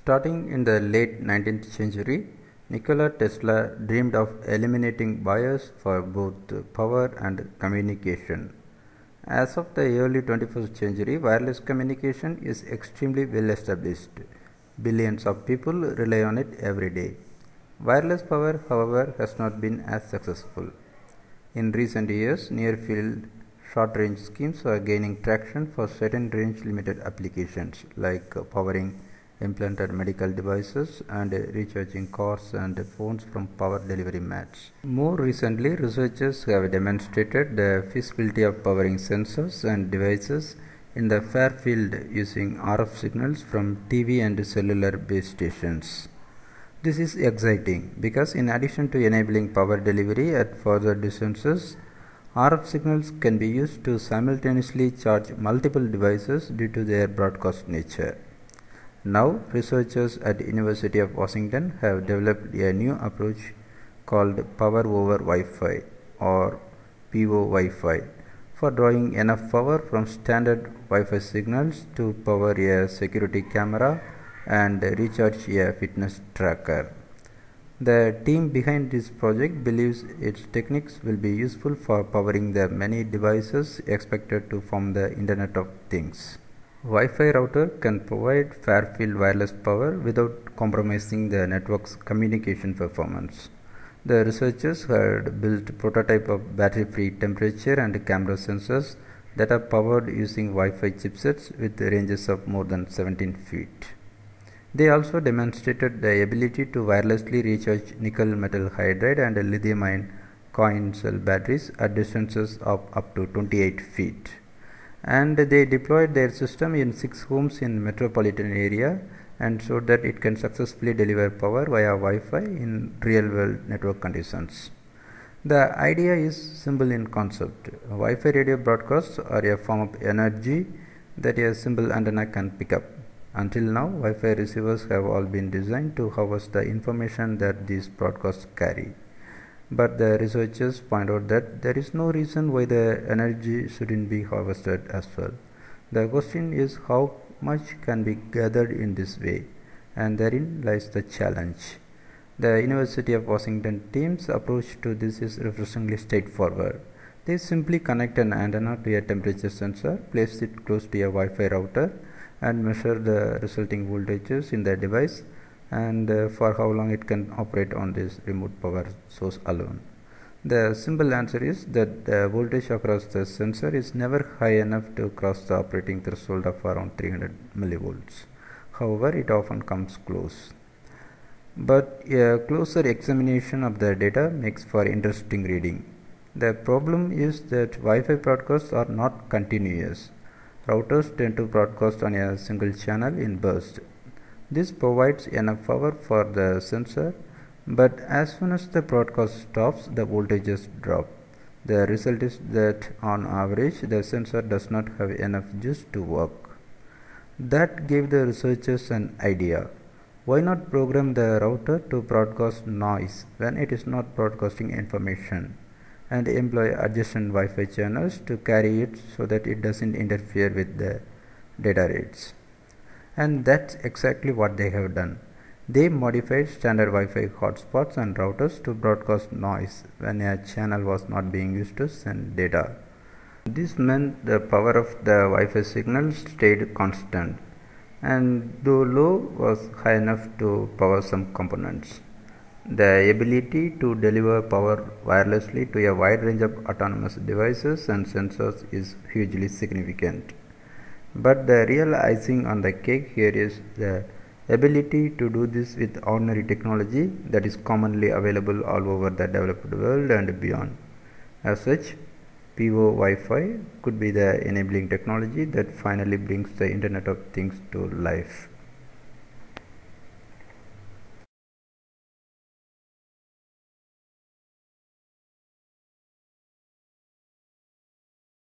Starting in the late 19th century, Nikola Tesla dreamed of eliminating bias for both power and communication. As of the early 21st century, wireless communication is extremely well established. Billions of people rely on it every day. Wireless power, however, has not been as successful. In recent years, near-field short-range schemes are gaining traction for certain range-limited applications like powering implanted medical devices and recharging cars and phones from power delivery mats. More recently, researchers have demonstrated the feasibility of powering sensors and devices in the far field using RF signals from TV and cellular base stations. This is exciting because in addition to enabling power delivery at further distances, RF signals can be used to simultaneously charge multiple devices due to their broadcast nature. Now, researchers at University of Washington have developed a new approach called Power over Wi-Fi or PO Wi-Fi, for drawing enough power from standard Wi-Fi signals to power a security camera and recharge a fitness tracker. The team behind this project believes its techniques will be useful for powering the many devices expected to form the Internet of Things. Wi-Fi router can provide far-field wireless power without compromising the network's communication performance. The researchers had built a prototype of battery-free temperature and camera sensors that are powered using Wi-Fi chipsets with ranges of more than 17 feet. They also demonstrated the ability to wirelessly recharge nickel metal hydride and lithium-ion coin cell batteries at distances of up to 28 feet. And they deployed their system in 6 homes in metropolitan area, and so that it can successfully deliver power via Wi-Fi in real-world network conditions. The idea is simple in concept. Wi-Fi radio broadcasts are a form of energy that a simple antenna can pick up. Until now, Wi-Fi receivers have all been designed to harvest the information that these broadcasts carry. But the researchers point out that there is no reason why the energy shouldn't be harvested as well. The question is how much can be gathered in this way, and therein lies the challenge. The University of Washington team's approach to this is refreshingly straightforward. They simply connect an antenna to a temperature sensor, place it close to a Wi-Fi router, and measure the resulting voltages in the device and for how long it can operate on this remote power source alone. The simple answer is that the voltage across the sensor is never high enough to cross the operating threshold of around 300 millivolts. However, it often comes close. But a closer examination of the data makes for interesting reading. The problem is that Wi-Fi broadcasts are not continuous. Routers tend to broadcast on a single channel in bursts. This provides enough power for the sensor, but as soon as the broadcast stops, the voltages drop. The result is that on average, the sensor does not have enough juice to work. That gave the researchers an idea. Why not program the router to broadcast noise when it is not broadcasting information, and employ adjacent Wi-Fi channels to carry it so that it doesn't interfere with the data rates? And that's exactly what they have done. They modified standard Wi-Fi hotspots and routers to broadcast noise when a channel was not being used to send data. This meant the power of the Wi-Fi signal stayed constant, and though low, was high enough to power some components. The ability to deliver power wirelessly to a wide range of autonomous devices and sensors is hugely significant. But the real icing on the cake here is the ability to do this with ordinary technology that is commonly available all over the developed world and beyond. As such, PO Wi-Fi could be the enabling technology that finally brings the Internet of Things to life.